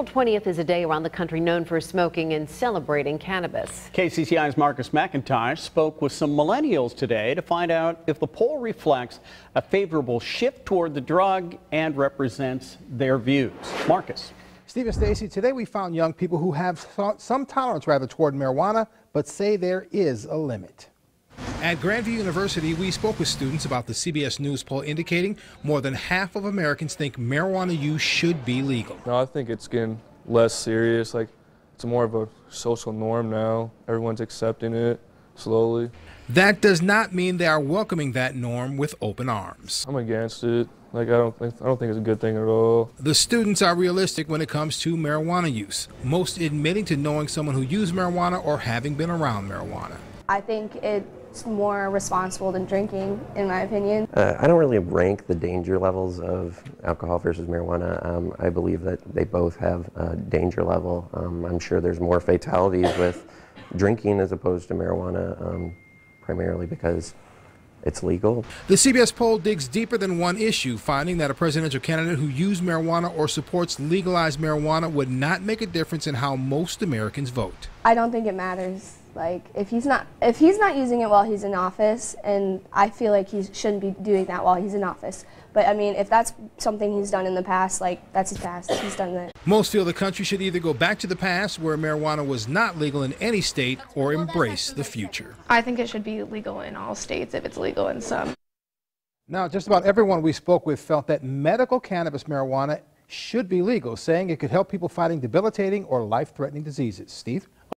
April 20th is a day around the country known for smoking and celebrating cannabis. KCCI's Marcus McIntosh spoke with some millennials today to find out if the poll reflects a favorable shift toward the drug and represents their views. Marcus. Stephen Stacy, today we found young people who have some tolerance toward marijuana, but say there is a limit. At Grandview University, we spoke with students about the CBS News poll indicating more than half of Americans think marijuana use should be legal. No, I think it's getting less serious. Like, it's more of a social norm now. Everyone's accepting it slowly. That does not mean they are welcoming that norm with open arms. I'm against it. Like, I don't think it's a good thing at all. The students are realistic when it comes to marijuana use, most admitting to knowing someone who used marijuana or having been around marijuana. I think it's more responsible than drinking, in my opinion. I don't really rank the danger levels of alcohol versus marijuana. I believe that they both have a danger level. I'm sure there's more fatalities with drinking as opposed to marijuana, primarily because it's legal. The CBS poll digs deeper than one issue, finding that a presidential candidate who used marijuana or supports legalized marijuana would not make a difference in how most Americans vote. I don't think it matters. Like, if he's not using it while he's in office, and I feel like he shouldn't be doing that while he's in office. But I mean, if that's something he's done in the past, like, that's his past. He's done that. Most feel the country should either go back to the past, where marijuana was not legal in any state, or embrace the future. I think it should be legal in all states if it's legal in some. Now, just about everyone we spoke with felt that medical cannabis marijuana should be legal, saying it could help people fighting debilitating or life-threatening diseases. Steve?